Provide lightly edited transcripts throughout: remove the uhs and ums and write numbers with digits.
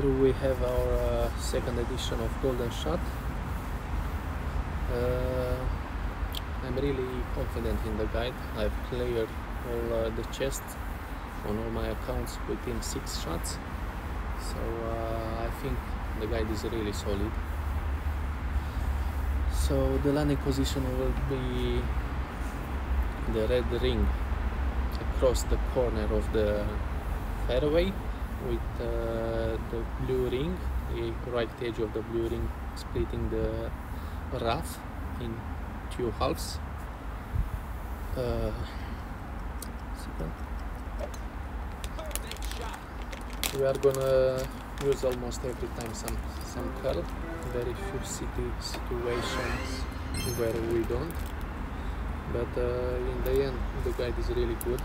Here we have our second edition of Golden Shot. I'm really confident in the guide. I've cleared all the chests on all my accounts within 6 shots, so I think the guide is really solid. So the landing position will be the red ring across the corner of the fairway, with the blue ring, the right edge of the blue ring splitting the rough in 2 halves. We are gonna use almost every time some curl. Very few situations where we don't, but in the end the guide is really good.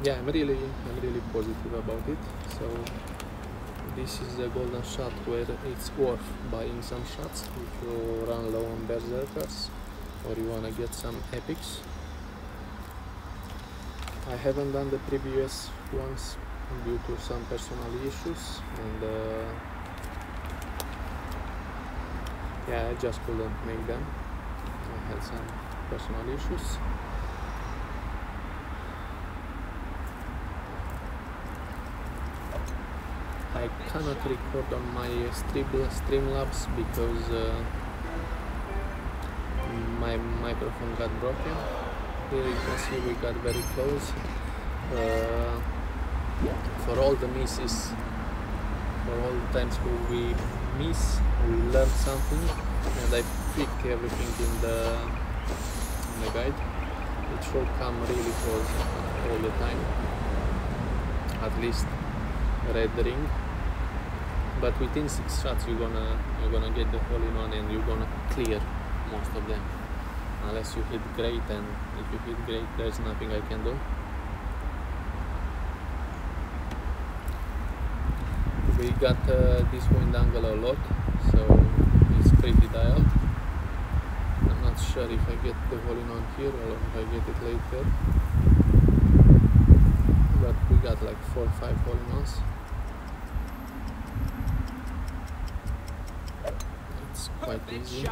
Yeah, I'm really positive about it. So this is a Golden Shot where it's worth buying some shots if you run low on berserkers or you wanna get some epics. I haven't done the previous ones due to some personal issues, and yeah, I just couldn't make them. I had some personal issues. I cannot record on my Streamlabs because my microphone got broken. Here you can see we got very close. For all the misses, for all the times we miss, we learn something, and I pick everything in the guide. It should come really close all the time, at least red ring. But within 6 shots you're gonna get the hole-in-one, and you're gonna clear most of them, unless you hit great. And if you hit great, there's nothing I can do. We got this wind angle a lot, so it's pretty dialed. I'm not sure if I get the hole-in-one here or if I get it later, but we got like 4 or 5 hole-in-ones. Quite easy.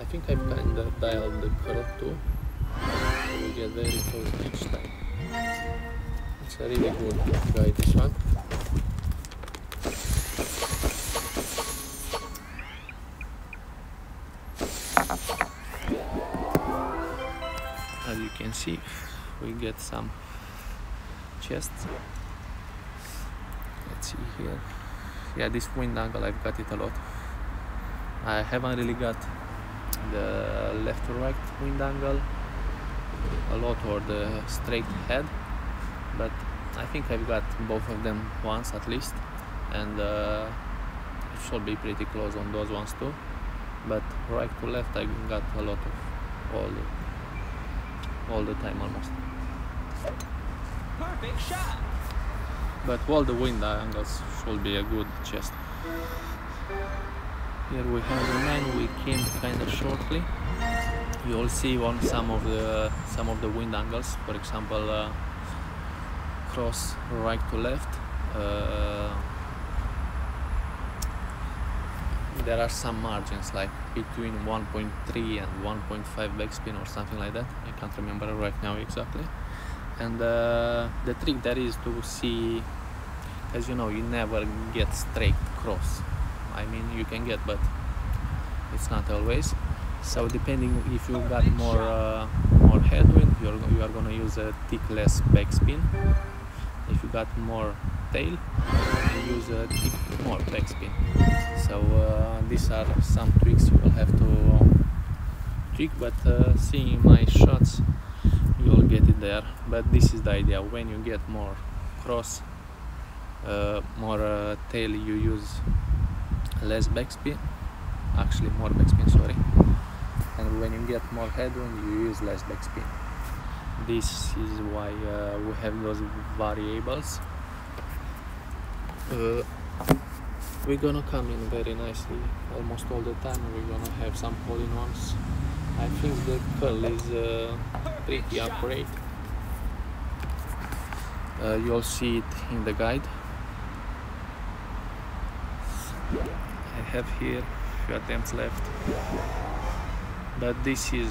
I think I've kind of dialed the curve too. We get very close each time. It's a really good guide shot. As you can see, we get some chests. Let's see here. Yeah, this wind angle, I've got it a lot. I haven't really got the left to right wind angle a lot, or the straight head, but I think I've got both of them once at least, and it should be pretty close on those ones too. But right to left I've got a lot of all the time almost. Perfect shot! But all the wind angles should be a good chest. Here we have the man. We came kind of shortly. You'll see on some of the wind angles, for example, cross right to left. There are some margins like between 1.3 and 1.5 backspin or something like that. I can't remember right now exactly. And the trick there is to see, as you know, you never get straight cross. I mean, you can get, but it's not always. So depending if you got more headwind, you are gonna use a tick less backspin. If you got more tail, you use a tick more backspin. So these are some tricks you will have to trick, but seeing my shots, you'll get it there. But this is the idea: when you get more cross, more tail, you use less backspin, actually more backspin, sorry, and when you get more headwind, you use less backspin. This is why we have those variables. We're gonna come in very nicely almost all the time. We're gonna have some hole-in-ones. I think the curl is pretty accurate. You'll see it in the guide. I have here few attempts left, but this is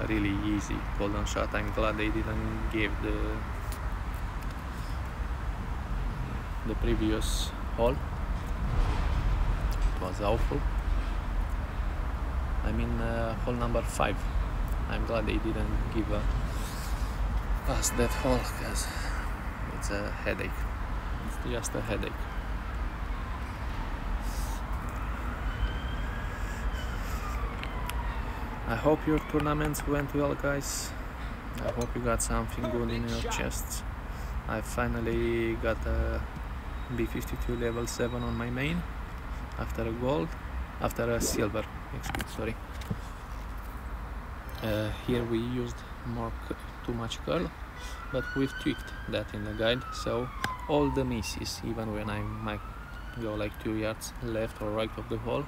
a really easy golden shot. I'm glad they didn't give the previous haul. It was awful. I mean, hole number 5. I'm glad they didn't give us that hole, because it's a headache. It's just a headache. I hope your tournaments went well, guys. I hope you got something good in your chests. I finally got a B52 level 7 on my main after a gold, after a silver. Sorry. Here we used too much curl, but we've tweaked that in the guide, so all the misses, even when I might go like 2 yards left or right of the hole,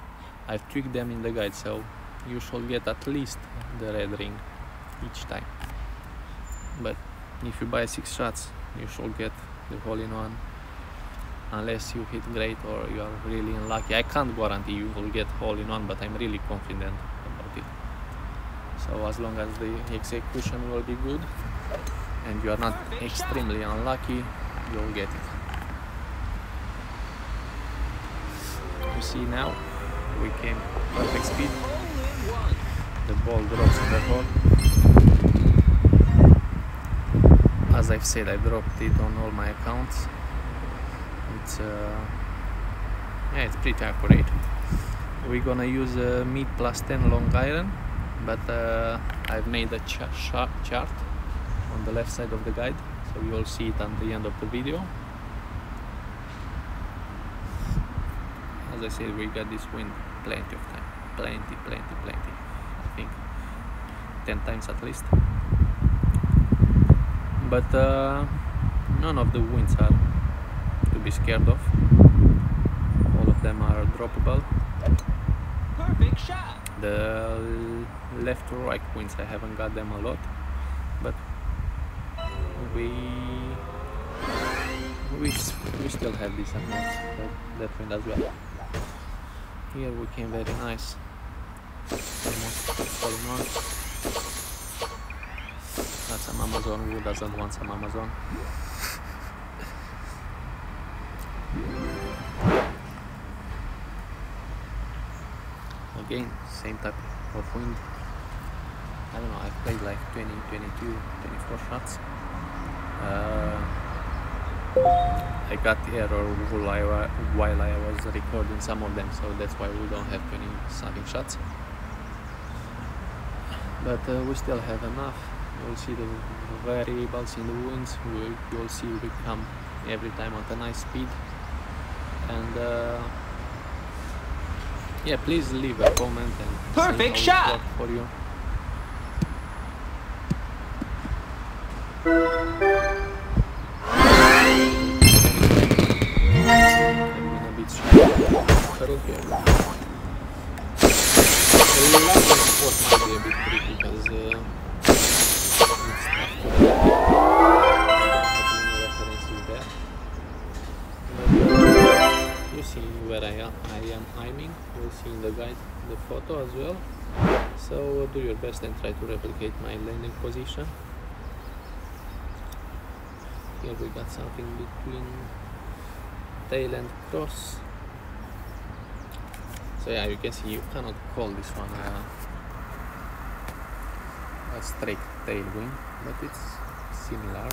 I've tweaked them in the guide, so you should get at least the red ring each time. But if you buy 6 shots, you should get the hole-in-one, unless you hit great or you are really unlucky. I can't guarantee you will get hole-in-one, but I'm really confident about it. So as long as the execution will be good and you are not extremely unlucky, you'll get it. You see now, we came perfect speed. The ball drops in the hole. As I've said, I dropped it on all my accounts. It's yeah, it's pretty accurate. We're gonna use a mid plus 10 long iron, but I've made a chart on the left side of the guide, so you'll see it at the end of the video. As I said, we got this wind plenty of time. Plenty. I think 10 times at least. But none of the winds are to be scared of. All of them are droppable. Perfect shot. The left to right winds, I haven't got them a lot, but we still have these amounts, that wind as well. Here we came very nice, almost all in one. That's some Amazon. Who doesn't want some Amazon? Again, same type of wind. I don't know, I've played like 20, 22, 24 shots. I got error while I was recording some of them, so that's why we don't have 20 something shots. But we still have enough. You'll see the variables in the winds. You'll see we come every time at a nice speed. And yeah, please leave a comment and perfect shot for you. Okay. The last spot might be a bit tricky because it's tough to get many references there. But you see where I am aiming, you'll see in the guide the photo as well. So do your best and try to replicate my landing position. Here we got something between tail and cross. So yeah, you can see you cannot call this one a straight tail wing, but it's similar.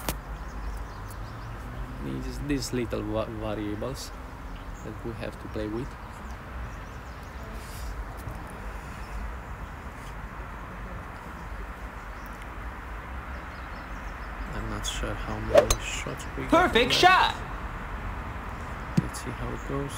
These little variables that we have to play with. I'm not sure how many shots we got. Perfect shot! Let's see how it goes.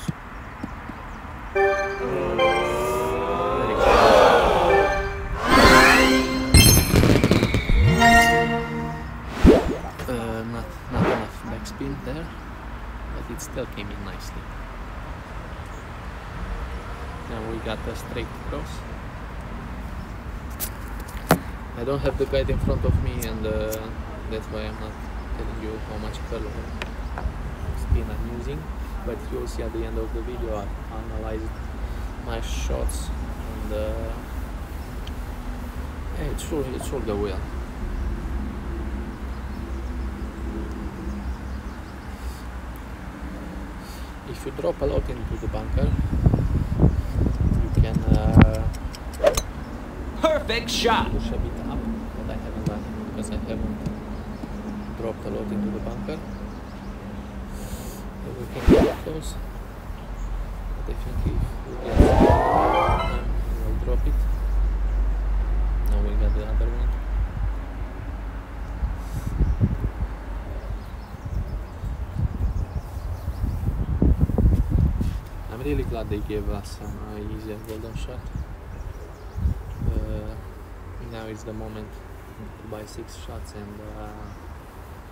Not enough backspin there, but it still came in nicely. Now we got a straight cross. I don't have the guide in front of me, and that's why I'm not telling you how much color spin I'm using, but you'll see at the end of the video I analyzed my shots, and it should go well. If you drop a lot into the bunker, you can perfect shot. Push a bit up, but I haven't done it because I haven't dropped a lot into the bunker. So we can get close. But I think if we get time, we'll drop it. Now we got the other one. I'm really glad they gave us an easier golden shot. Now is the moment to buy 6 shots and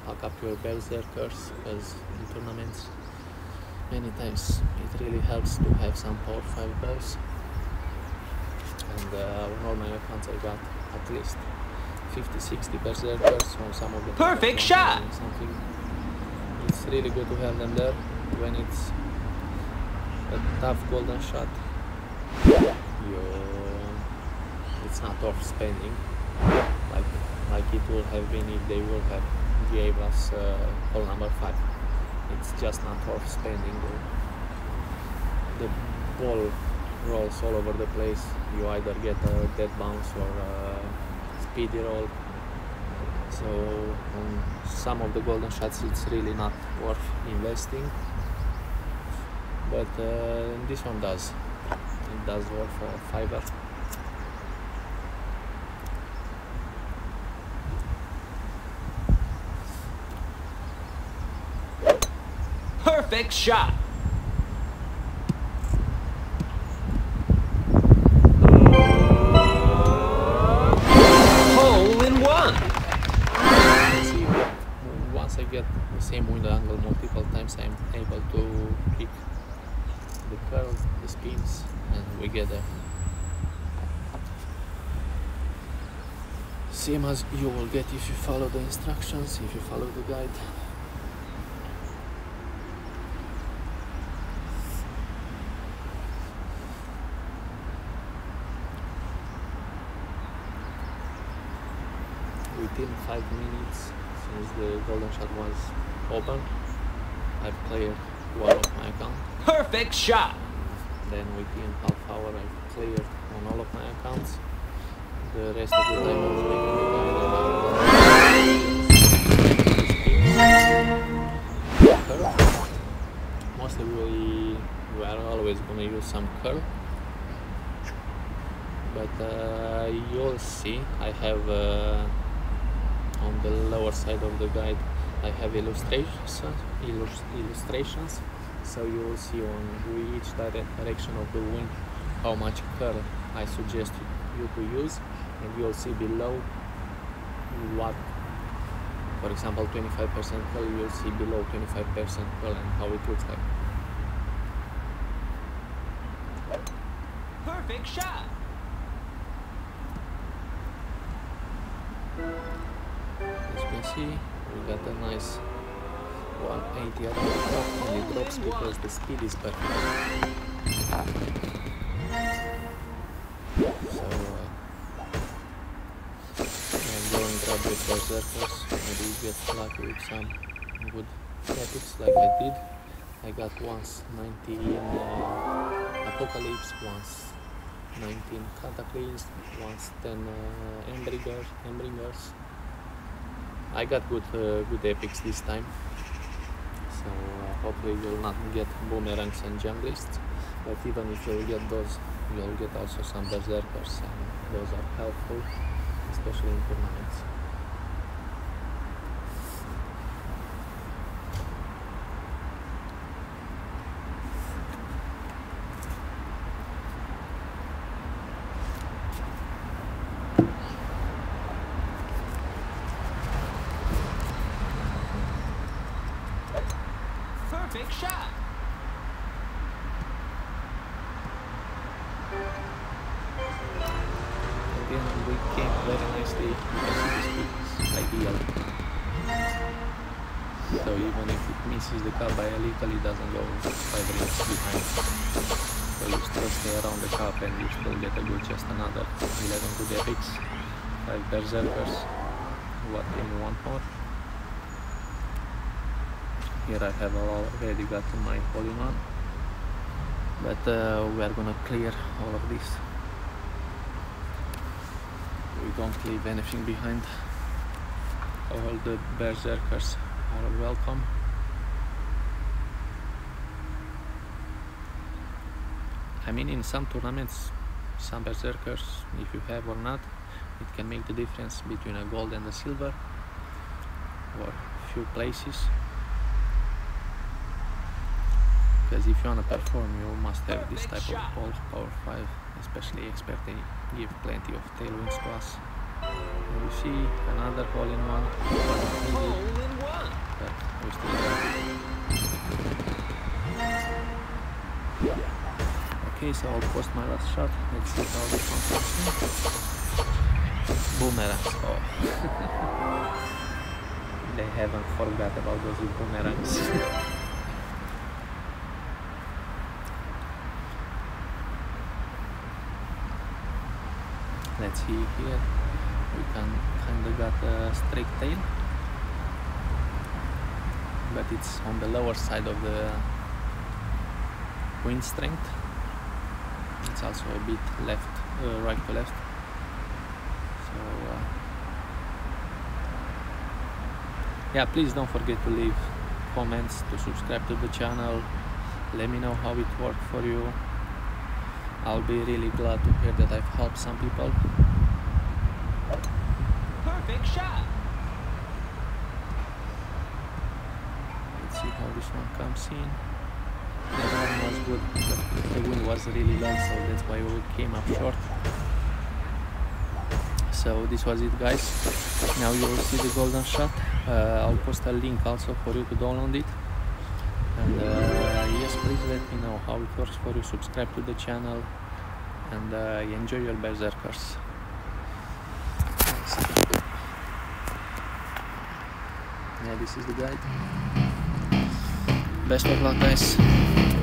pack up your berserkers, because in tournaments many times it really helps to have some power 5 bells. And on all my accounts I got at least 50-60 berserkers on some of the perfect shot! Something. It's really good to have them there when it's a tough golden shot. It's not off spending like it would have been if they would have gave us hole number 5. It's just not off spending. The ball rolls all over the place. You either get a dead bounce or a speedy roll. So on some of the golden shots it's really not worth investing. But this one does. It does work for a fiver. Perfect shot. Hole in one. See, once I get the same window angle multiple times, I'm able to pick the curve, the spins, and we get there. Same as you will get if you follow the instructions, if you follow the guide. Within 5 minutes since the golden shot was open, I've cleared one of my accounts. Perfect shot! Then within half hour I cleared on all of my accounts. The rest of the time I was making the guide about curve. Mostly we are always gonna use some curve. But you'll see I have on the lower side of the guide I have illustrations. So you will see on which direction of the wind how much curl I suggest you to use, and you will see below what, for example, 25% curl, you will see below 25% curl and how it looks like. Perfect shot! As you can see, we got a nice 180 around the top, and it drops because the speed is perfect. So, I'm going to grab the berserkers, maybe get lucky with some good tactics like I did. I got once 19 Apocalypse, once 19 Cataclysms, once 10 Embringers. I got good epics this time. So hopefully you'll not get boomerangs and junglists, but even if you'll get those, you'll get also some berserkers, and those are helpful, especially in tournaments. Big shot! At the and we can play nicely as ideal. So even if it misses the cup by a little, it doesn't go 5 rings behind. So you still stay around the cup and you still get a good chest. Another 11 good epics, 5 berserkers. What can you want more? Here I have already gotten my hole-in-one, but we are gonna clear all of this. We don't leave anything behind. All the berserkers are welcome. I mean, in some tournaments, some berserkers, if you have or not, it can make the difference between a gold and a silver, or few places. Because if you want to perform, you must have this type of balls, power 5, especially expert, they give plenty of tailwinds to us. And you see another hole-in-one, but we still have it. Okay, so I'll post my last shot, let's see how this one comes. Boomerangs, oh. They haven't forgot about those boomerangs. Let's see here, we can kinda got a straight tail, but it's on the lower side of the wind strength. It's also a bit left, right to left. So yeah, please don't forget to leave comments, to subscribe to the channel. Let me know how it worked for you. I'll be really glad to hear that I've helped some people. Perfect shot. Let's see how this one comes in. The run was good, but the wind was really long, so that's why we came up short. So this was it, guys. Now you will see the golden shot. I'll post a link also for you to download it. And yes, please let me know how it works for you, subscribe to the channel, and enjoy your berserkers. Yeah, this is the guide. Best of luck, guys.